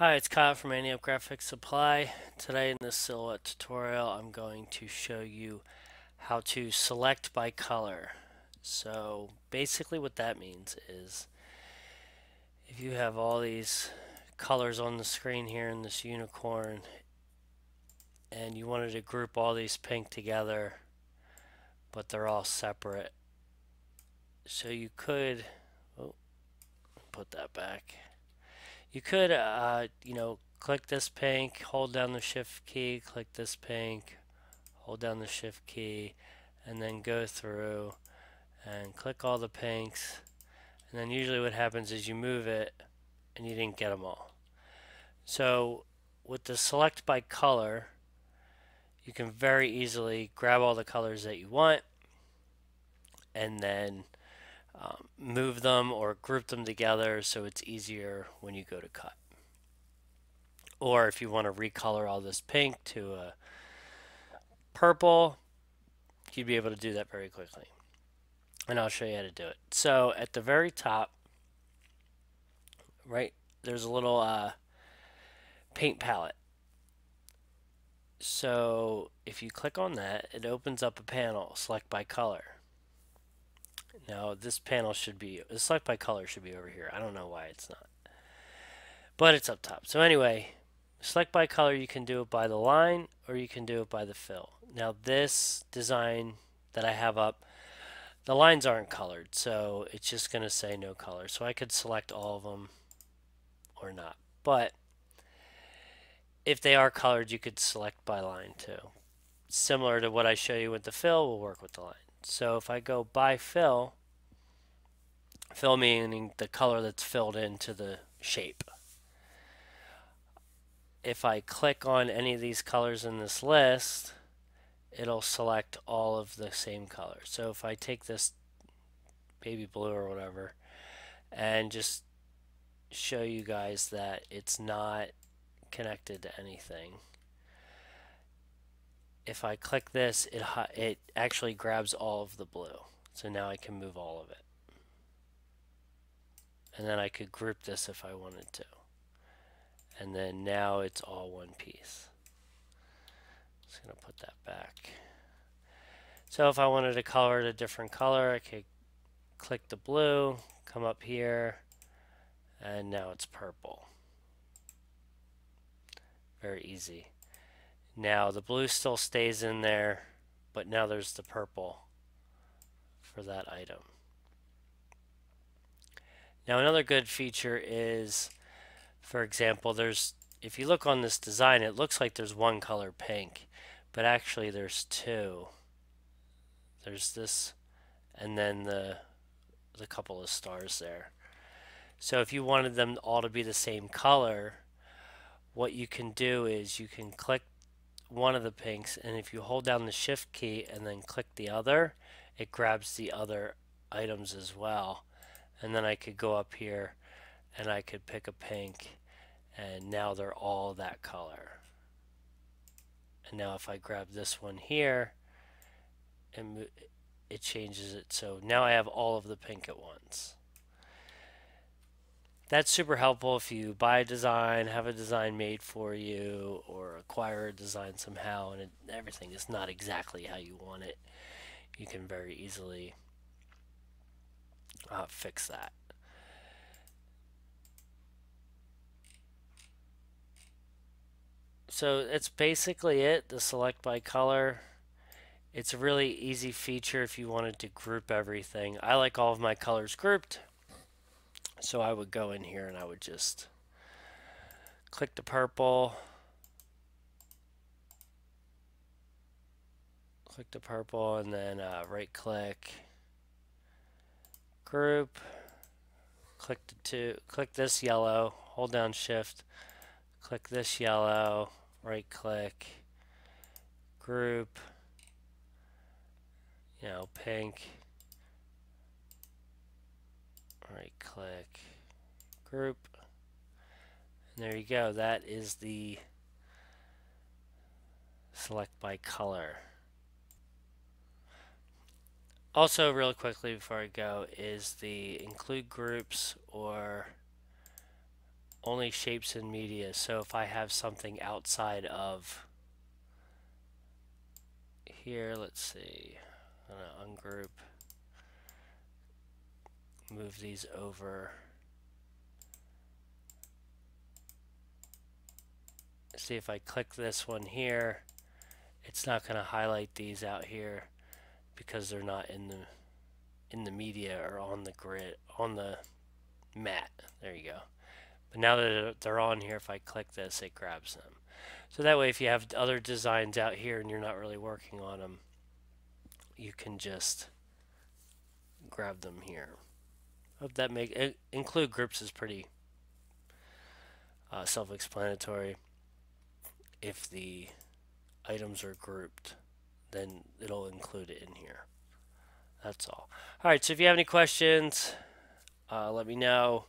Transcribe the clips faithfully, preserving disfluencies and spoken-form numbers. Hi, it's Kyle from Ante Up Graphics Supply. Today in this silhouette tutorial I'm going to show you how to select by color. So basically what that means is if you have all these colors on the screen here in this unicorn and you wanted to group all these pink together but they're all separate, so you could oh, put that back. You could, uh, you know, click this pink, hold down the shift key, click this pink, hold down the shift key, and then go through and click all the pinks. And then usually what happens is you move it and you didn't get them all. So with the select by color, you can very easily grab all the colors that you want and then Um, move them or group them together so it's easier when you go to cut. Or if you want to recolor all this pink to a purple, you'd be able to do that very quickly. And I'll show you how to do it. So at the very top, right, there's a little uh, paint palette. So if you click on that, it opens up a panel, select by color. Now this panel should be, the select by color should be over here. I don't know why it's not, but it's up top. So anyway, select by color, you can do it by the line or you can do it by the fill. Now this design that I have up, the lines aren't colored, so it's just going to say no color. So I could select all of them or not, but if they are colored, you could select by line too. Similar to what I show you with the fill, we'll work with the line. So if I go by fill, fill meaning the color that's filled into the shape. If I click on any of these colors in this list, it'll select all of the same color. So if I take this baby blue or whatever and just show you guys that it's not connected to anything. If I click this, it, it actually grabs all of the blue. So now I can move all of it. And then I could group this if I wanted to. And then now it's all one piece. I'm just going to put that back. So if I wanted to color it a different color, I could click the blue, come up here, and now it's purple. Very easy. Now the blue still stays in there, but now there's the purple for that item. Now another good feature is, for example, there's, if you look on this design, it looks like there's one color pink, but actually there's two. There's this and then the, the couple of stars there. So if you wanted them all to be the same color, what you can do is you can click one of the pinks, and if you hold down the shift key and then click the other, it grabs the other items as well. And then I could go up here and I could pick a pink, and now they're all that color. And now if I grab this one here, and it changes it, so now I have all of the pink at once. That's super helpful if you buy a design, have a design made for you, or acquire a design somehow and it, everything is not exactly how you want it. You can very easily uh, fix that. So that's basically it, the select by color. It's a really easy feature if you wanted to group everything. I like all of my colors grouped. So I would go in here and I would just click the purple, click the purple, and then uh, right click, group, click the two, click this yellow, hold down shift, click this yellow, right click, group, you know, pink. Right click, group, and there you go. That is the select by color. Also, real quickly before I go, is the include groups or only shapes and media. So if I have something outside of here, let's see, I'm going to ungroup, move these over, see if I click this one here, it's not going to highlight these out here because they're not in the in the media or on the grid, on the mat. There you go. But now that they're on here, if I click this, it grabs them. So that way, if you have other designs out here and you're not really working on them, you can just grab them here. Hope that make it, include groups is pretty uh, self-explanatory. If the items are grouped, then it'll include it in here. That's all. Alright, so if you have any questions, uh, let me know.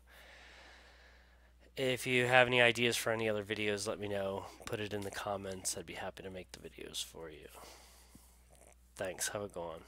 If you have any ideas for any other videos, let me know. Put it in the comments. I'd be happy to make the videos for you. Thanks. Have a good one.